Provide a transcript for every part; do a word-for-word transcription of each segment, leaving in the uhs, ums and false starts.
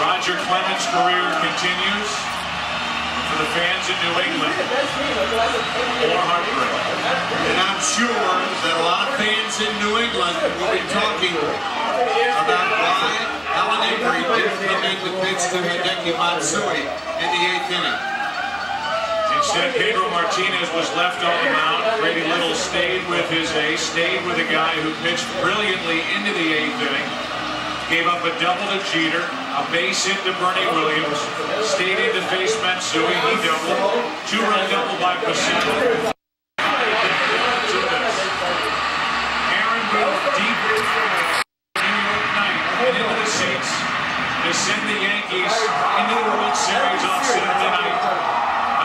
Roger Clemens' career continues for the fans in New England. More heartbreak. And I'm sure that a lot of fans in New England will be talking about why Allen Avery didn't make the pitch to Hideki Matsui in the eighth inning. Instead, Pedro Martinez was left on the mound. Grady Little stayed with his ace, stayed with a guy who pitched brilliantly into the eighth inning. Gave up a double to Jeter, a base hit to Bernie Williams, stayed in to face Matsui, he doubled, two-run double by Pasillo. Aaron will deep New York night into the seats to send the Yankees into the World Series on Saturday night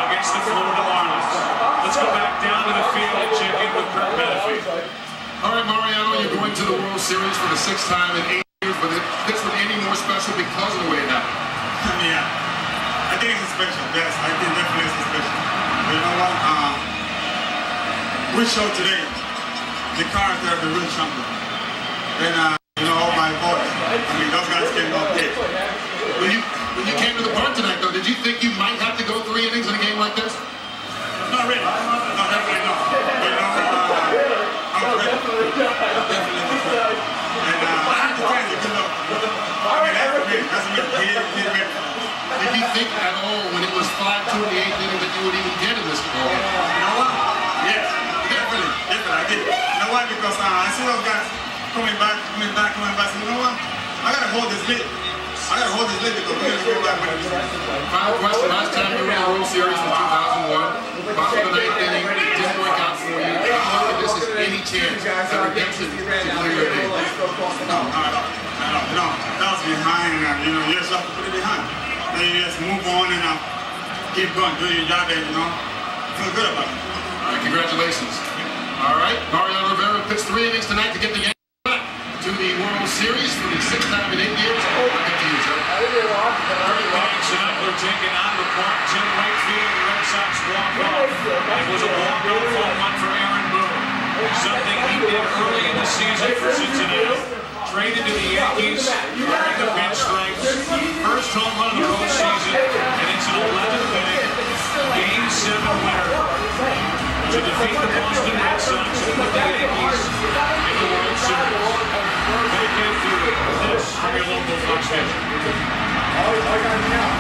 against the Florida Marlins. Let's go back down to the field and check in with Kirk Benefit. All right, Mariano, you're going to the World Series for the sixth time in eight. But it, this was any more special because of the way it happened. Yeah, I think it's special. Yes, I think definitely it's special. But you know what? Um, we show today the character of the real champion. And uh, you know, all my boys. I mean, those guys came up dead. When you when you came to the park tonight, though, did you think you might have to go three innings in a game like this? Not really. No, definitely not. But you know, uh, I'm ready. Definitely. And uh, I had to tell you, you know, I mean, that's a bit, that's a bit weird, weird. Did you think at all when it was five two in the eighth inning that you would even get in this ball? You know what? Yes, definitely, definitely, I did. You know why? Because uh, I see those guys coming back, coming back, coming back, so you know what? I gotta hold this lead. I gotta hold this lead because we're gonna go back with it. Final question, last time you were in the World Series in two thousand one, bottom of the ninth inning, it didn't work out for you. This is any chance that redemption to clear your name. No, no, no, no, no. That was behind, and, you know, you just have to put it behind. Then you just move on, and uh, keep going, do your job, and you know, feel good about it. All right, congratulations. All right, Mariano Rivera pitched three innings tonight to get the game back to the World Series for the sixth time in eight years. Oh, look at you, sir. We're taking on the park. Tim Wakefield, the Red Sox walk-off. It was a walk-off home run for Aaron Boone. Something he did early in the season for Cincinnati. Traded to the Yankees, earning the bench stripes. First home run of the postseason, and it's an eleventh inning, game seven winner to defeat the Boston Red Sox and the Yankees in the World Series. They can't do this from your local Fox station.